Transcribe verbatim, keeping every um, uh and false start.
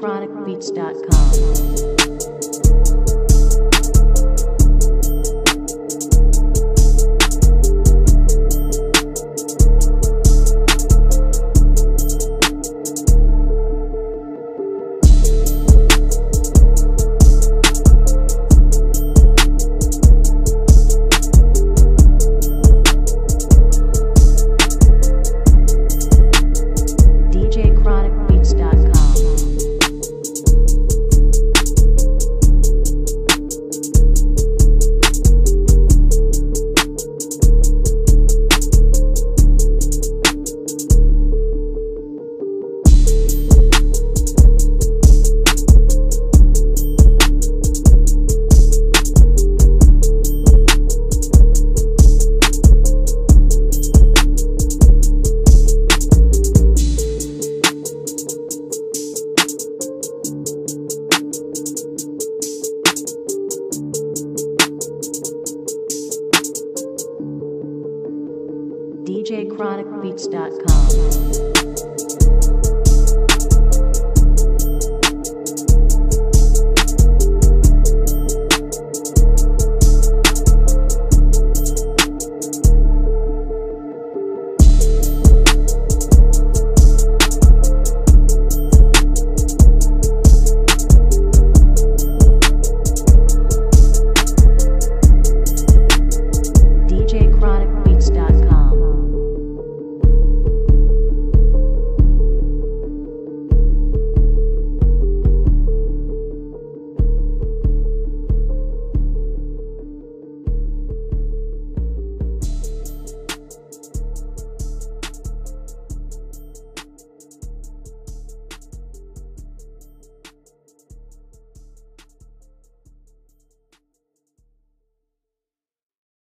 d j chronic beats dot com. d j chronic beats dot com.